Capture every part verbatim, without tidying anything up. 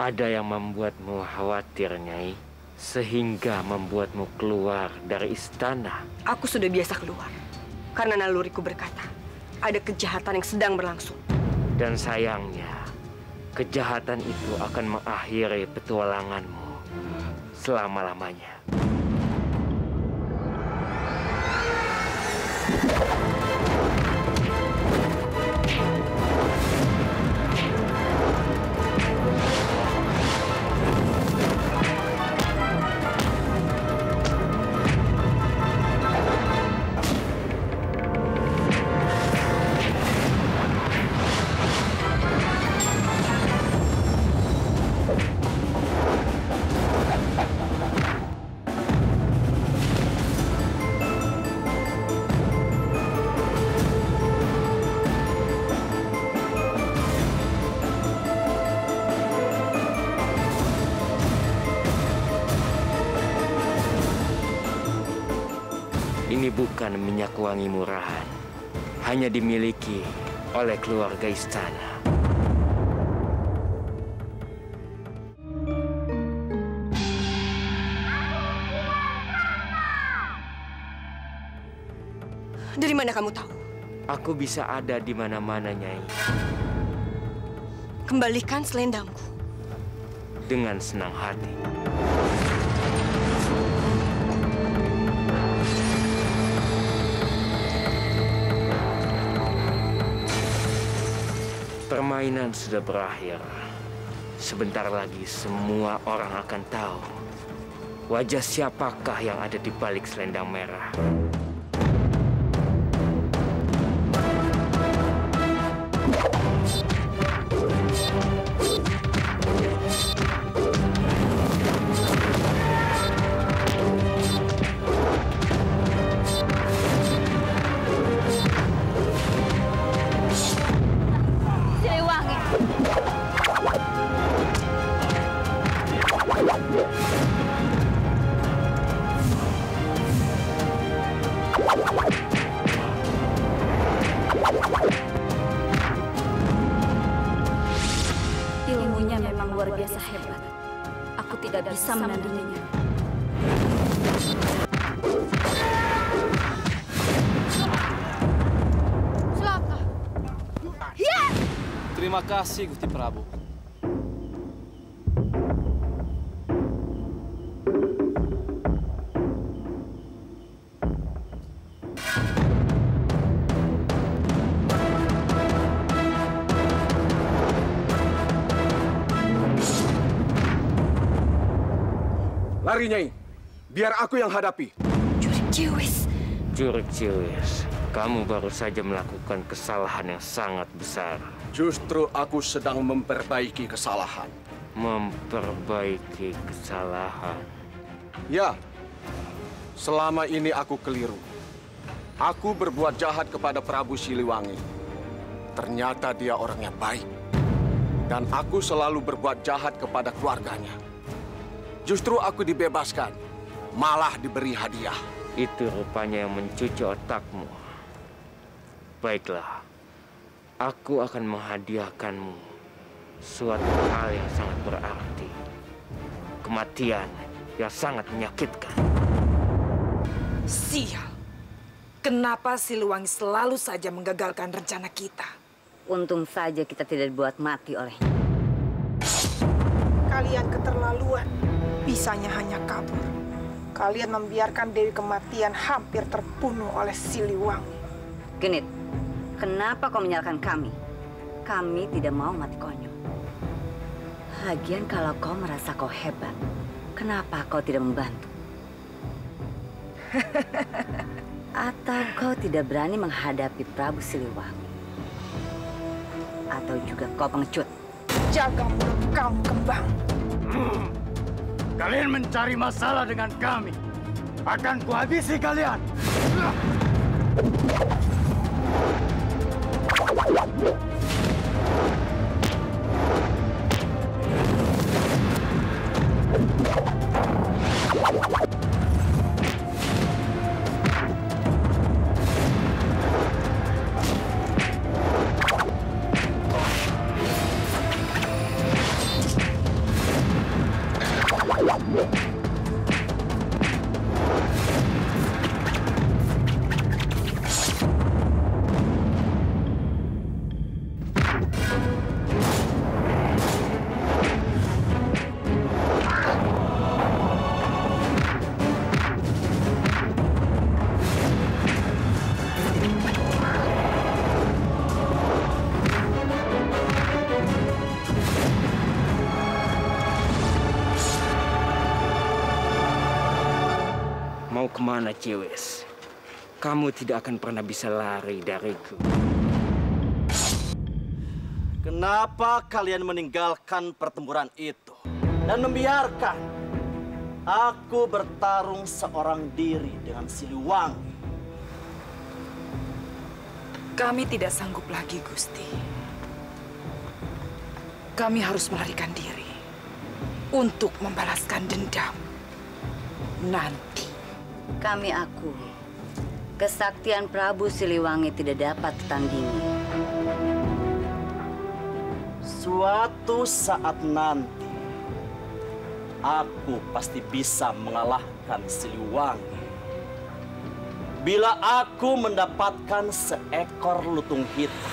Ada yang membuatmu khawatir, Nyai, sehingga membuatmu keluar dari istana. Aku sudah biasa keluar, karena naluriku berkata, ada kejahatan yang sedang berlangsung. Dan sayangnya, kejahatan itu akan mengakhiri petualanganmu selama-lamanya. Bukan minyak wangi murahan, hanya dimiliki oleh keluarga istana. Dari mana kamu tahu? Aku bisa ada di mana-mana, Nyai. Kembalikan selendangku. Dengan senang hati. Permainan sudah berakhir. Sebentar lagi semua orang akan tahu wajah siapakah yang ada di balik selendang merah. Terima kasih, Gusti Prabu. Lari, Nyai. Biar aku yang hadapi. Jurik Ciwis. Jurik Ciwis, kamu baru saja melakukan kesalahan yang sangat besar. Justru aku sedang memperbaiki kesalahan. Memperbaiki kesalahan? Ya. Selama ini aku keliru. Aku berbuat jahat kepada Prabu Siliwangi. Ternyata dia orangnya baik. Dan aku selalu berbuat jahat kepada keluarganya. Justru aku dibebaskan. Malah diberi hadiah. Itu rupanya yang mencuci otakmu. Baiklah. Aku akan menghadiahkanmu suatu hal yang sangat berarti. Kematian yang sangat menyakitkan. Sial. Kenapa Siliwangi selalu saja menggagalkan rencana kita? Untung saja kita tidak dibuat mati olehnya. Kalian keterlaluan. Bisanya hanya kabur. Kalian membiarkan Dewi Kematian hampir terbunuh oleh Siliwangi. Genit. Kenapa kau menyalahkan kami? Kami tidak mau mati konyol. Lagian kalau kau merasa kau hebat, kenapa kau tidak membantu? Atau kau tidak berani menghadapi Prabu Siliwangi? Atau juga kau pengecut? Jaga mulut kamu, kembang. Hmm. Kalian mencari masalah dengan kami. Akan kuhabisi kalian. kemana, Ciwis? Kamu tidak akan pernah bisa lari dariku. Kenapa kalian meninggalkan pertempuran itu dan membiarkan aku bertarung seorang diri dengan Siliwangi? Kami tidak sanggup lagi, Gusti. Kami harus melarikan diri untuk membalaskan dendam nanti. Kami akui kesaktian Prabu Siliwangi tidak dapat ditandingi. Suatu saat nanti, aku pasti bisa mengalahkan Siliwangi. Bila aku mendapatkan seekor lutung hitam.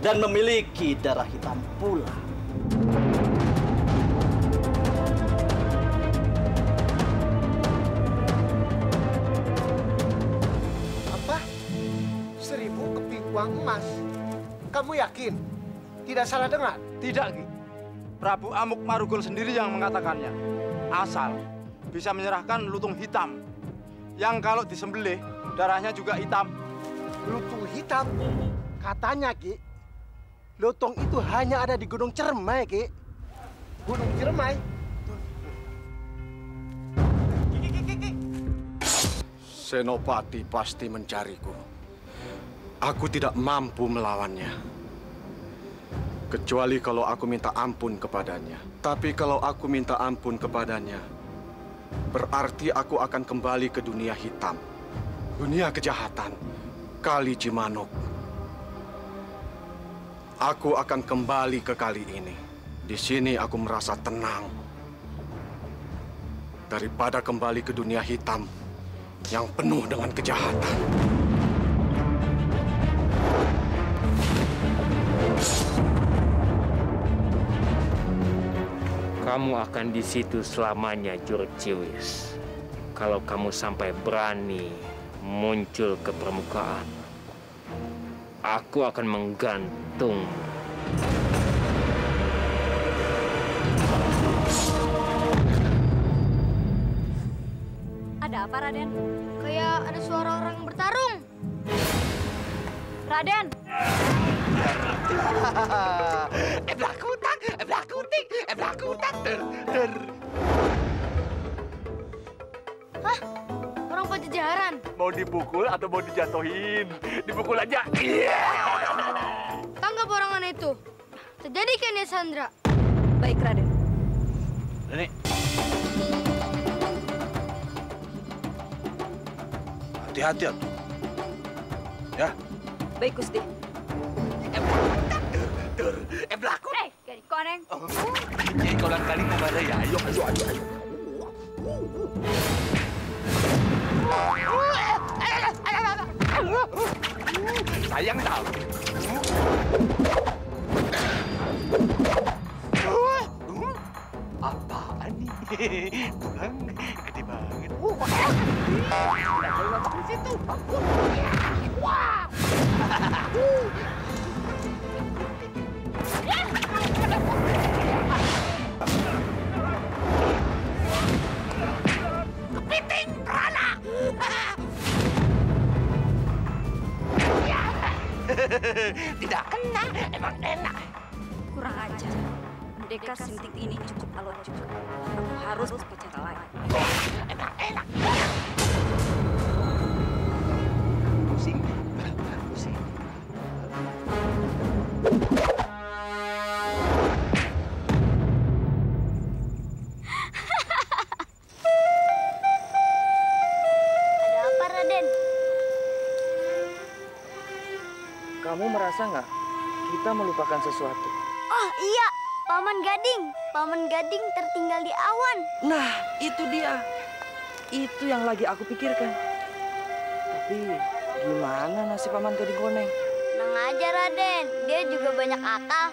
Dan memiliki darah hitam pula. Emas, kamu yakin? Tidak salah dengar? Tidak, Ki. Prabu Amuk Murugul sendiri yang mengatakannya. Asal bisa menyerahkan lutung hitam, yang kalau disembelih darahnya juga hitam. Lutung hitam? Katanya, Ki, lutung itu hanya ada di Gunung Cermai, Ki. Gunung Cermai? Ki, ki, ki, ki. Senopati pasti mencariku. Aku tidak mampu melawannya. Kecuali kalau aku minta ampun kepadanya. Tapi kalau aku minta ampun kepadanya, berarti aku akan kembali ke dunia hitam. Dunia kejahatan. Kali Jimanuk. Aku akan kembali ke kali ini. Di sini aku merasa tenang. Daripada kembali ke dunia hitam yang penuh dengan kejahatan. Kamu akan di situ selamanya, Juruk Ciwis. Kalau kamu sampai berani muncul ke permukaan, aku akan menggantung. Ada apa, Raden? Kayak ada suara orang bertarung. Raden! Eblakutan, eblakutik, eblakutan, ter, ter. Hah? Orang Pajajaran? Mau dipukul atau mau dijatuhin? Dipukul aja. Tanggap orangan itu. Terjadi kan ya, Sandra? Baik, Raden. Nenek. Hati-hati, atuh. Ya. Baik, Gusti. Eh, belaku. Eh, jadi koneng. Jadi kolang kali kepada ya. Ayo, ayo, ayo, ayo. Sayang tahu. Apaan nih? Tulang gede banget. Di situ. Wah. Kepiting beranak. Tidak kena, emang enak. Kurang ajar. Merdeka sintik ini cukup alot juga. Aku harus pecat lagi. Emang enak. Pusing. Pusing. Kamu merasa nggak kita melupakan sesuatu? Oh iya, Paman Gading. Paman Gading tertinggal di awan. Nah, itu dia. Itu yang lagi aku pikirkan. Tapi gimana nasib Paman Gading Koneng? Tenang aja, Raden. Dia juga banyak akal.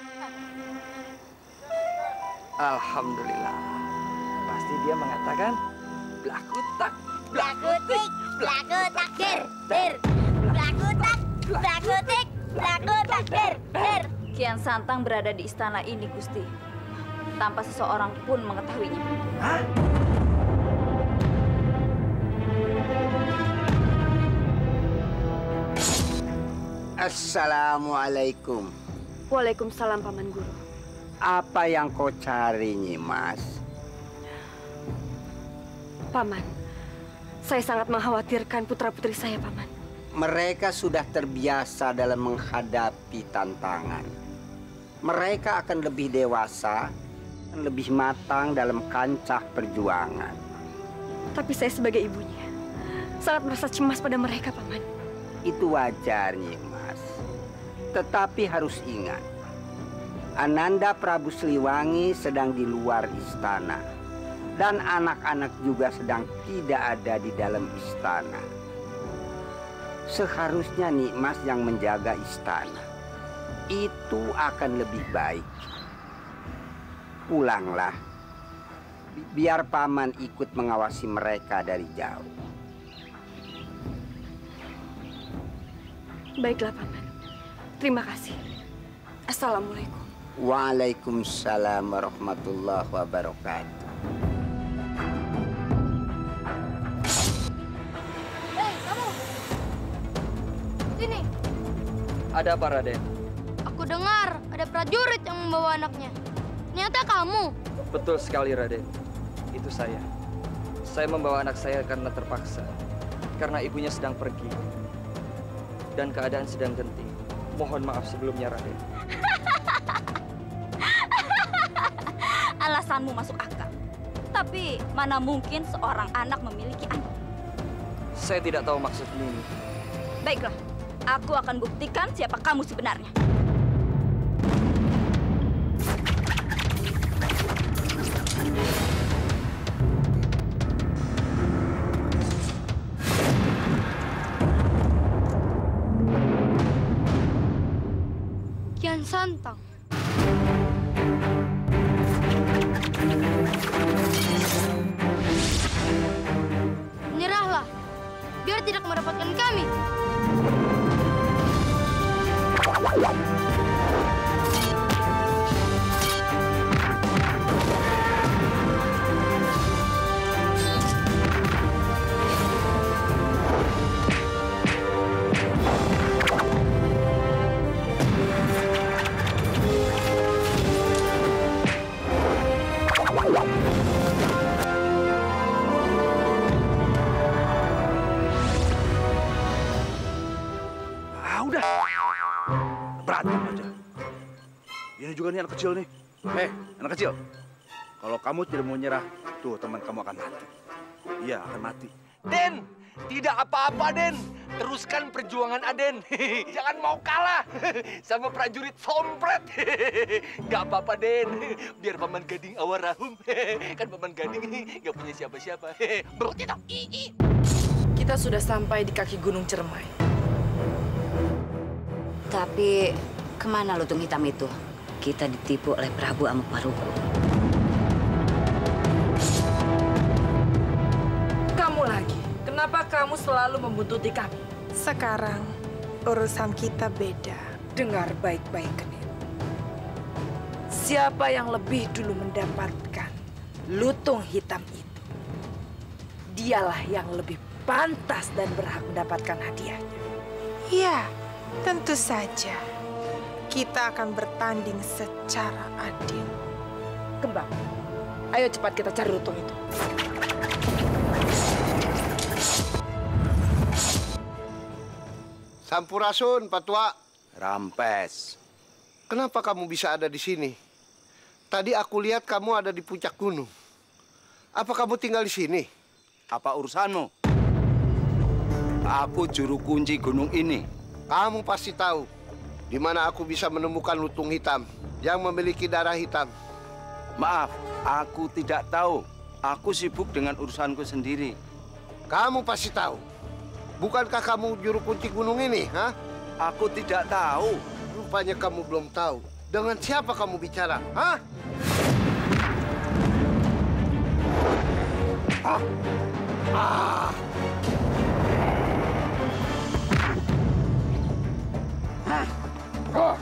Alhamdulillah. Pasti dia mengatakan, Blakutak, Blakutik, Blakutak, Der, Der, Blakutak, Blakutik, Blakutak, Der, Der. Kian Santang berada di istana ini, Gusti. Tanpa seseorang pun mengetahuinya. Hah? Assalamualaikum. Waalaikumsalam, Paman Guru. Apa yang kau cari, Nyimas? Paman, saya sangat mengkhawatirkan putra-putri saya, Paman. Mereka sudah terbiasa dalam menghadapi tantangan. Mereka akan lebih dewasa, lebih matang dalam kancah perjuangan. Tapi saya sebagai ibunya sangat merasa cemas pada mereka, Paman. Itu wajar, Nyimas. Tetapi harus ingat, Ananda Prabu Siliwangi sedang di luar istana. Dan anak-anak juga sedang tidak ada di dalam istana. Seharusnya Nyimas yang menjaga istana. Itu akan lebih baik. Pulanglah. Biar Paman ikut mengawasi mereka dari jauh. Baiklah, Paman. Terima kasih. Assalamualaikum. Waalaikumsalam warahmatullahi wabarakatuh. Hei, kamu! Sini! Ada apa, Raden? Aku dengar ada prajurit yang membawa anaknya. Ternyata kamu. Betul sekali, Raden. Itu saya. Saya membawa anak saya karena terpaksa. Karena ibunya sedang pergi. Dan keadaan sedang genting. Mohon maaf sebelumnya, Raden. Alasanmu masuk akal. Tapi mana mungkin seorang anak memiliki anak? Saya tidak tahu maksudmu. Baiklah, aku akan buktikan siapa kamu sebenarnya. Kian Santang. Menyerahlah, biar tidak merepotkan kami. Ini anak kecil nih. Hei, anak kecil. Kalau kamu tidak mau nyerah, tuh teman kamu akan mati. Iya, akan mati. Den, tidak apa-apa, Den. Teruskan perjuangan Aden. Jangan mau kalah sama prajurit sompret. Gak apa-apa, Den. Biar Paman Gading awarahum. Kan Paman Gading gak punya siapa-siapa. Berarti tak. Kita sudah sampai di kaki Gunung Cermai. Tapi kemana lutung hitam itu? Kita ditipu oleh Prabu Amuk Murugul. Kamu lagi, kenapa kamu selalu membuntuti kami? Sekarang urusan kita beda. Dengar baik-baik, Kenil. Siapa yang lebih dulu mendapatkan lutung hitam itu, dialah yang lebih pantas dan berhak mendapatkan hadiahnya. Ya, tentu saja. Kita akan bertanding secara adil. Kembang, ayo cepat kita cari lutung itu. Sampurasun, Patua. Rampes. Kenapa kamu bisa ada di sini? Tadi aku lihat kamu ada di puncak gunung. Apa kamu tinggal di sini? Apa urusanmu? Aku juru kunci gunung ini. Kamu pasti tahu di mana aku bisa menemukan lutung hitam yang memiliki darah hitam. Maaf, aku tidak tahu. Aku sibuk dengan urusanku sendiri. Kamu pasti tahu. Bukankah kamu juru kunci gunung ini, ha? Aku tidak tahu. Rupanya kamu belum tahu. Dengan siapa kamu bicara, ha? Ah! Ah! Ah! Oh.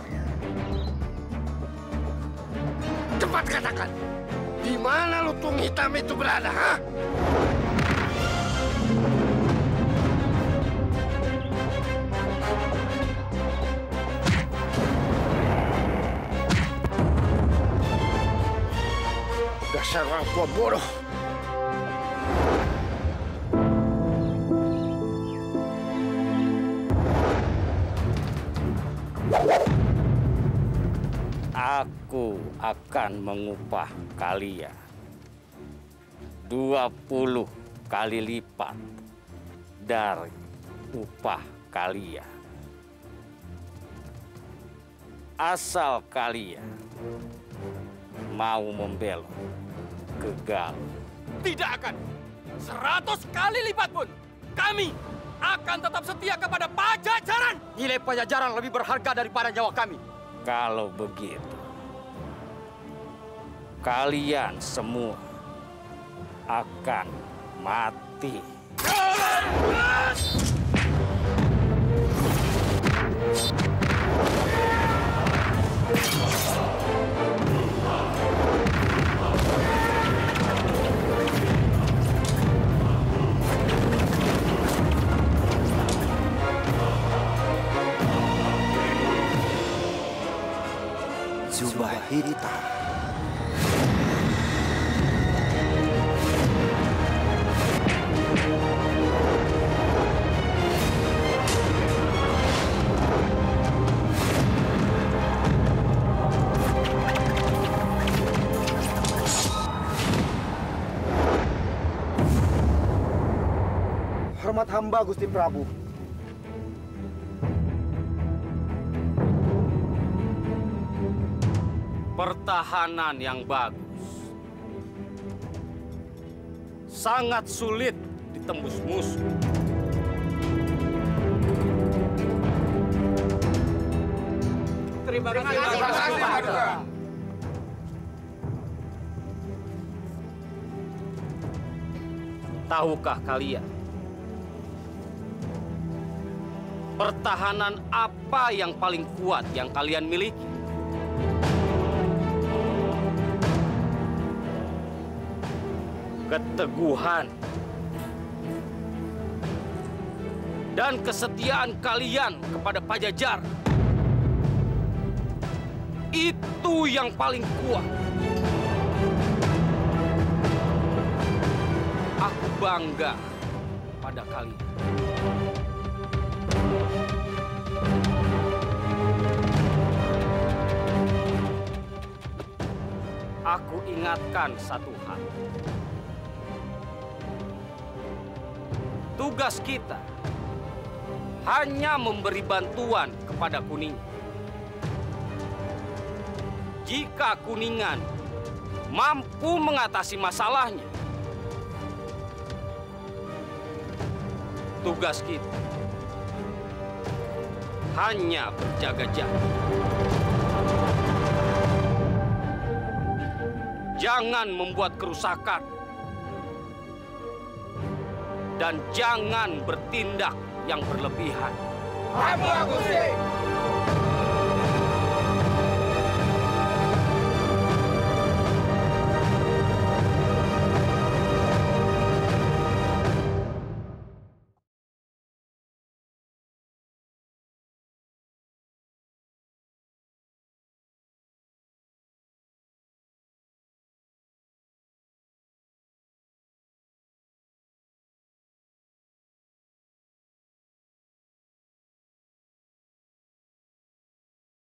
lutung hitam itu berada, ha? Dasar orang tua bodoh. Aku akan mengupah kalian dua puluh kali lipat dari upah kalian. Asal kalian mau membelok ke Galuh. Tidak akan. Seratus kali lipat pun kami akan tetap setia kepada Pajajaran. Nilai Pajajaran lebih berharga daripada nyawa kami. Kalau begitu, kalian semua akan mati. Jubah hitam. Hormat hamba Gusti Prabu. Pertahanan yang bagus sangat sulit ditembus musuh. Terima kasih. Terima kasih. Terima kasih. Tahukah kalian pertahanan apa yang paling kuat yang kalian miliki? Keteguhan dan kesetiaan kalian kepada Pajajaran itu yang paling kuat. Aku bangga pada kalian. Aku ingatkan satu hal. Tugas kita hanya memberi bantuan kepada Kuningan. Jika Kuningan mampu mengatasi masalahnya, tugas kita hanya berjaga-jaga. Jangan membuat kerusakan dan jangan bertindak yang berlebihan. Ampun Gusti.